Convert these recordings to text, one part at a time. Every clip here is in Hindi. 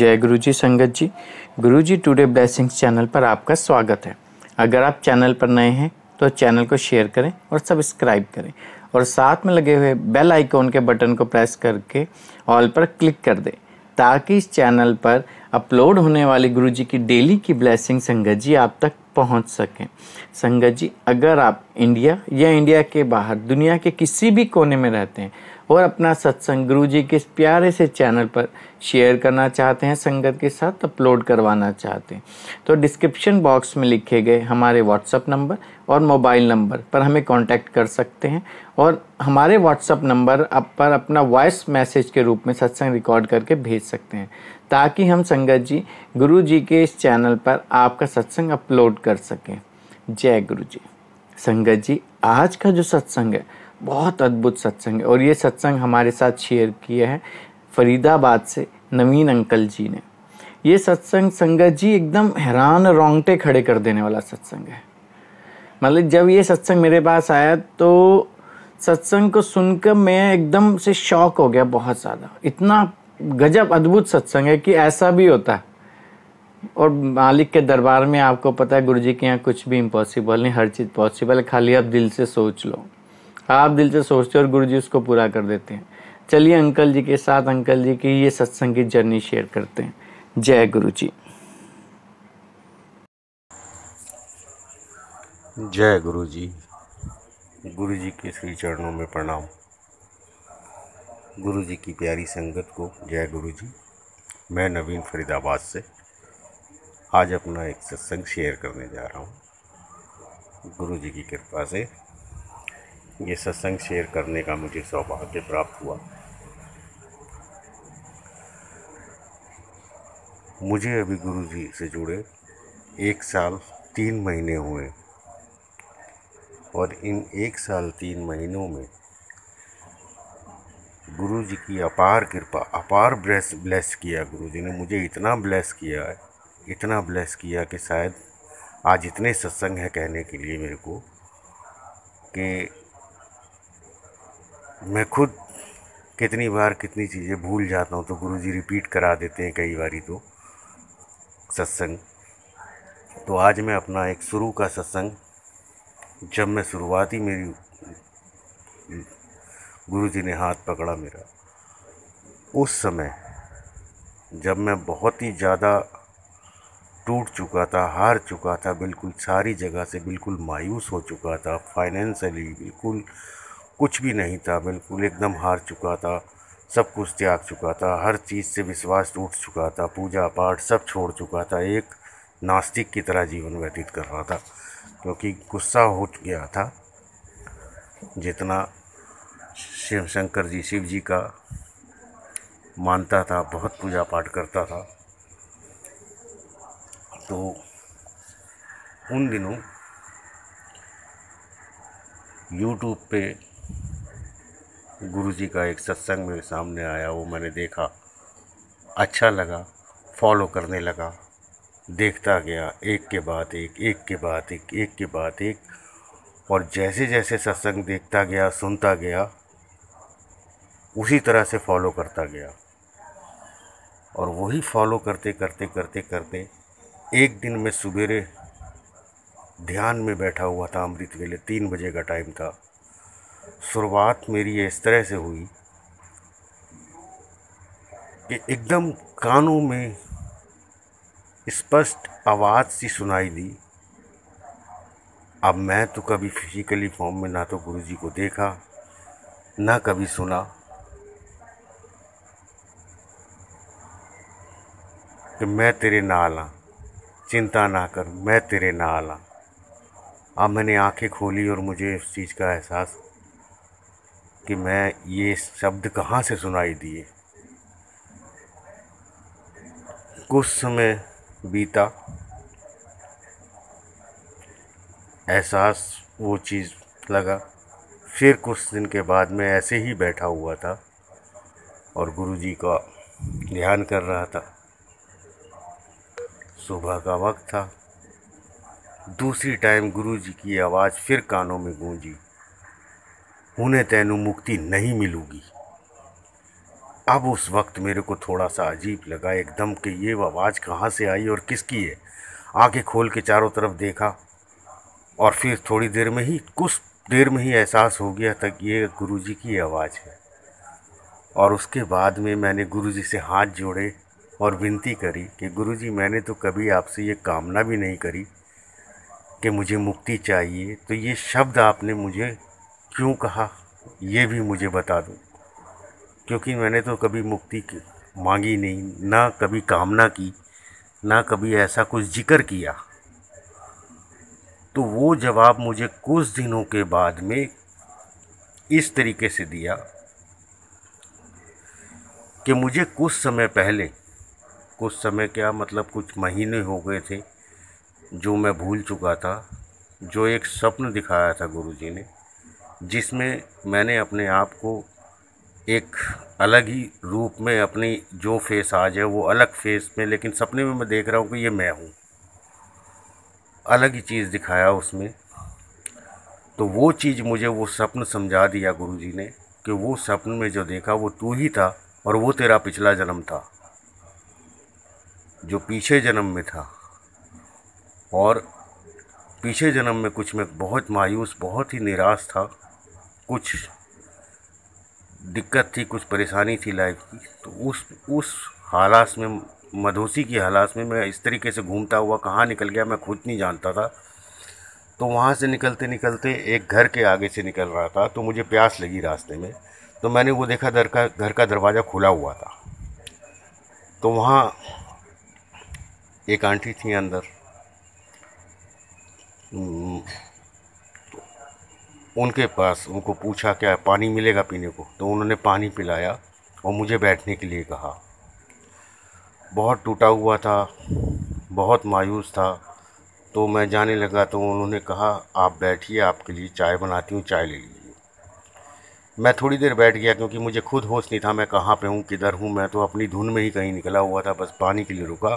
जय गुरुजी। संगत जी, गुरुजी टुडे ब्लेसिंग्स चैनल पर आपका स्वागत है। अगर आप चैनल पर नए हैं तो चैनल को शेयर करें और सब्सक्राइब करें और साथ में लगे हुए बेल आइकॉन के बटन को प्रेस करके ऑल पर क्लिक कर दें, ताकि इस चैनल पर अपलोड होने वाली गुरुजी की डेली की ब्लेसिंग संगत जी आप तक पहुंच सकें। संगत जी, अगर आप इंडिया या इंडिया के बाहर दुनिया के किसी भी कोने में रहते हैं और अपना सत्संग गुरुजी के इस प्यारे से चैनल पर शेयर करना चाहते हैं, संगत के साथ अपलोड करवाना चाहते हैं, तो डिस्क्रिप्शन बॉक्स में लिखे गए हमारे व्हाट्सएप नंबर और मोबाइल नंबर पर हमें कांटेक्ट कर सकते हैं और हमारे व्हाट्सएप नंबर पर अपना वॉइस मैसेज के रूप में सत्संग रिकॉर्ड करके भेज सकते हैं, ताकि हम संगत जी गुरुजी के इस चैनल पर आपका सत्संग अपलोड कर सकें। जय गुरुजी। संगत जी, आज का जो सत्संग है बहुत अद्भुत सत्संग है और ये सत्संग हमारे साथ शेयर किया है फरीदाबाद से नवीन अंकल जी ने। ये सत्संग संगत जी एकदम हैरान रोंगटे खड़े कर देने वाला सत्संग है। मतलब जब ये सत्संग मेरे पास आया तो सत्संग को सुनकर मैं एकदम से शॉक हो गया, बहुत ज़्यादा। इतना गजब अद्भुत सत्संग है कि ऐसा भी होता है। और मालिक के दरबार में आपको पता है गुरुजी के यहाँ कुछ भी इम्पॉसिबल नहीं, हर चीज़ पॉसिबल है। खाली आप दिल से सोच लो, आप दिल से सोचते हो और गुरुजी उसको पूरा कर देते हैं। चलिए अंकल जी के साथ अंकल जी की ये सत्संग की जर्नी शेयर करते हैं। जय गुरुजी। जय गुरुजी। गुरुजी के श्री चरणों में प्रणाम। गुरुजी की प्यारी संगत को जय गुरुजी। मैं नवीन फरीदाबाद से आज अपना एक सत्संग शेयर करने जा रहा हूँ। गुरुजी की कृपा से ये सत्संग शेयर करने का मुझे सौभाग्य प्राप्त हुआ। मुझे अभी गुरुजी से जुड़े 1 साल 3 महीने हुए और इन 1 साल 3 महीनों में गुरुजी की अपार कृपा, अपार ब्लेस किया। गुरुजी ने मुझे इतना ब्लेस किया है, इतना ब्लेस किया कि शायद आज इतने सत्संग है कहने के लिए मेरे को कि मैं खुद कितनी बार कितनी चीज़ें भूल जाता हूँ तो गुरुजी रिपीट करा देते हैं कई बारी तो सत्संग। तो आज मैं अपना एक शुरू का सत्संग, जब मैं शुरुआती मेरी गुरुजी ने हाथ पकड़ा मेरा, उस समय जब मैं बहुत ही ज़्यादा टूट चुका था, हार चुका था, बिल्कुल सारी जगह से बिल्कुल मायूस हो चुका था, फाइनेंशियली बिल्कुल कुछ भी नहीं था, बिल्कुल एकदम हार चुका था, सब कुछ त्याग चुका था, हर चीज़ से विश्वास टूट चुका था, पूजा पाठ सब छोड़ चुका था, एक नास्तिक की तरह जीवन व्यतीत कर रहा था, क्योंकि गुस्सा हो गया था। जितना शिव शंकर जी, शिव जी का मानता था, बहुत पूजा पाठ करता था, तो उन दिनों YouTube पे गुरुजी का एक सत्संग मेरे सामने आया, वो मैंने देखा, अच्छा लगा, फॉलो करने लगा, देखता गया, एक के बाद एक, एक के बाद एक, एक के बाद एक, और जैसे जैसे सत्संग देखता गया, सुनता गया, उसी तरह से फॉलो करता गया। और वही फॉलो करते करते करते करते एक दिन मैं सवेरे ध्यान में बैठा हुआ था, अमृत वेले 3 बजे का टाइम था। शुरुआत मेरी इस तरह से हुई कि एकदम कानों में स्पष्ट आवाज़ सी सुनाई दी। अब मैं तो कभी फिजिकली फॉर्म में ना तो गुरुजी को देखा ना कभी सुना, कि मैं तेरे नाल आं, चिंता ना कर, मैं तेरे नाल आं। अब मैंने आंखें खोली और मुझे इस चीज़ का एहसास कि मैं ये शब्द कहाँ से सुनाई दिए। कुछ समय बीता, एहसास वो चीज़ लगा। फिर कुछ दिन के बाद मैं ऐसे ही बैठा हुआ था और गुरुजी का ध्यान कर रहा था। सुबह का वक्त था। दूसरी टाइम गुरुजी की आवाज़ फिर कानों में गूंजी, उन्हें तैनू मुक्ति नहीं मिलूगी। अब उस वक्त मेरे को थोड़ा सा अजीब लगा एकदम कि ये आवाज़ कहाँ से आई और किसकी है। आंखें खोल के चारों तरफ देखा और फिर थोड़ी देर में ही एहसास हो गया था कि ये गुरुजी की आवाज़ है। और उसके बाद में मैंने गुरुजी से हाथ जोड़े और विनती करी कि गुरुजी मैंने तो कभी आपसे ये कामना भी नहीं करी कि मुझे मुक्ति चाहिए, तो ये शब्द आपने मुझे क्यों कहा ये भी मुझे बता दो, क्योंकि मैंने तो कभी मुक्ति मांगी नहीं, ना कभी कामना की, ना कभी ऐसा कुछ जिक्र किया। तो वो जवाब मुझे कुछ दिनों के बाद में इस तरीके से दिया कि मुझे कुछ समय पहले, कुछ समय क्या मतलब कुछ महीने हो गए थे जो मैं भूल चुका था, जो एक स्वप्न दिखाया था गुरुजी ने, जिसमें मैंने अपने आप को एक अलग ही रूप में, अपनी जो फेस आज है वो अलग फेस में, लेकिन सपने में मैं देख रहा हूँ कि ये मैं हूँ, अलग ही चीज़ दिखाया उसमें। तो वो चीज़ मुझे वो स्वप्न समझा दिया गुरुजी ने कि वो स्वप्न में जो देखा वो तू ही था और वो तेरा पिछला जन्म था जो पीछे जन्म में था। और पीछे जन्म में कुछ मैं बहुत मायूस, बहुत ही निराश था, कुछ दिक्कत थी, कुछ परेशानी थी लाइफ की। तो उस हालात में, मधोसी की हालात में मैं इस तरीके से घूमता हुआ कहाँ निकल गया मैं खुद नहीं जानता था। तो वहाँ से निकलते निकलते एक घर के आगे से निकल रहा था, तो मुझे प्यास लगी रास्ते में। तो मैंने वो देखा घर का दरवाज़ा खुला हुआ था, तो वहाँ एक आंटी थी अंदर, उनके पास उनको पूछा क्या पानी मिलेगा पीने को, तो उन्होंने पानी पिलाया और मुझे बैठने के लिए कहा। बहुत टूटा हुआ था, बहुत मायूस था, तो मैं जाने लगा तो उन्होंने कहा आप बैठिए, आपके लिए चाय बनाती हूँ, चाय ले लीजिए। मैं थोड़ी देर बैठ गया क्योंकि मुझे खुद होश नहीं था मैं कहाँ पे हूँ, किधर हूँ। मैं तो अपनी धुन में ही कहीं निकला हुआ था, बस पानी के लिए रुका।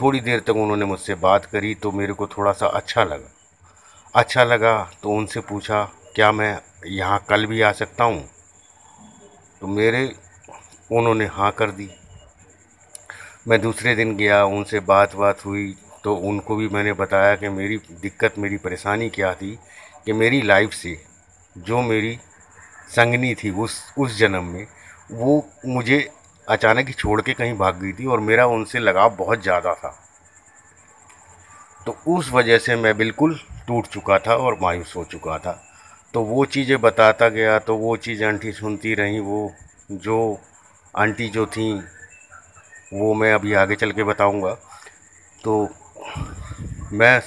थोड़ी देर तक उन्होंने मुझसे बात करी तो मेरे को थोड़ा सा अच्छा लगा। तो उनसे पूछा क्या मैं यहाँ कल भी आ सकता हूँ, तो उन्होंने हाँ कर दी। मैं दूसरे दिन गया, उनसे बात हुई, तो उनको भी मैंने बताया कि मेरी दिक्कत, मेरी परेशानी क्या थी कि मेरी लाइफ से जो मेरी संगनी थी उस जन्म में, वो मुझे अचानक ही छोड़ के कहीं भाग गई थी और मेरा उनसे लगाव बहुत ज़्यादा था। तो उस वजह से मैं बिल्कुल टूट चुका था और मायूस हो चुका था। तो वो चीज़ें बताता गया, तो वो चीज़ आंटी सुनती रहीं। वो जो आंटी जो थी वो मैं अभी आगे चल के बताऊँगा। तो मैं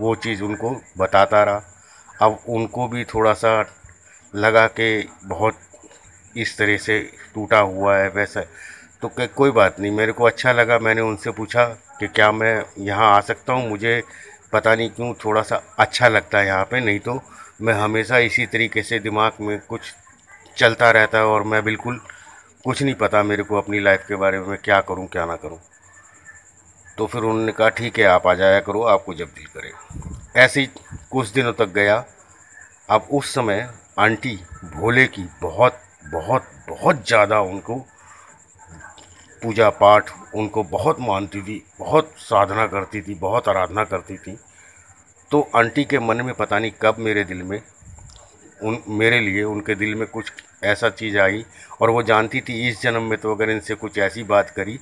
वो चीज़ उनको बताता रहा। अब उनको भी थोड़ा सा लगा कि बहुत इस तरह से टूटा हुआ है वैसा, तो कोई बात नहीं, मेरे को अच्छा लगा। मैंने उनसे पूछा कि क्या मैं यहाँ आ सकता हूँ, मुझे पता नहीं क्यों थोड़ा सा अच्छा लगता है यहाँ पे, नहीं तो मैं हमेशा इसी तरीके से दिमाग में कुछ चलता रहता है और मैं बिल्कुल कुछ नहीं पता मेरे को अपनी लाइफ के बारे में, क्या करूं क्या ना करूं। तो फिर उन्होंने कहा ठीक है, आप आ जाया करो, आपको जब दिल करे। ऐसे ही कुछ दिनों तक गया। अब उस समय आंटी भोले की बहुत बहुत बहुत ज़्यादा उनको पूजा पाठ, उनको बहुत मानती थी, बहुत साधना करती थी, बहुत आराधना करती थी। तो आंटी के मन में पता नहीं कब मेरे दिल में मेरे लिए उनके दिल में कुछ ऐसा चीज़ आई, और वो जानती थी इस जन्म में तो अगर इनसे कुछ ऐसी बात करी,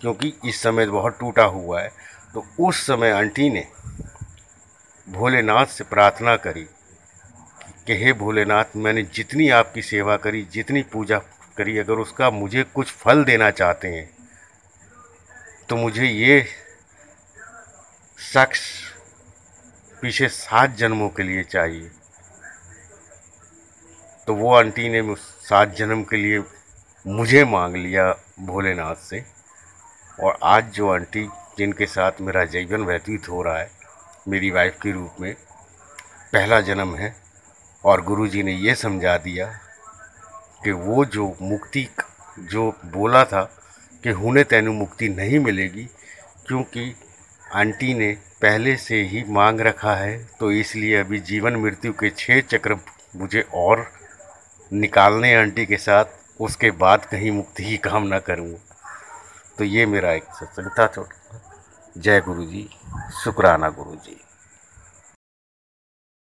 क्योंकि इस समय बहुत टूटा हुआ है। तो उस समय आंटी ने भोलेनाथ से प्रार्थना करी कि हे भोलेनाथ, मैंने जितनी आपकी सेवा करी, जितनी पूजा करी, अगर उसका मुझे कुछ फल देना चाहते हैं तो मुझे ये शख्स पीछे 7 जन्मों के लिए चाहिए। तो वो आंटी ने 7 जन्म के लिए मुझे मांग लिया भोलेनाथ से। और आज जो आंटी जिनके साथ मेरा जीवन व्यतीत हो रहा है, मेरी वाइफ के रूप में पहला जन्म है। और गुरुजी ने ये समझा दिया कि वो जो मुक्ति जो बोला था कि हुने तैनू मुक्ति नहीं मिलेगी, क्योंकि आंटी ने पहले से ही मांग रखा है, तो इसलिए अभी जीवन मृत्यु के 6 चक्र मुझे और निकालने आंटी के साथ उसके बाद कहीं मुक्ति की कामना करूँगा। तो ये मेरा एक सत्संग था छोटा। जय गुरु जी, शुक्राना गुरु जी।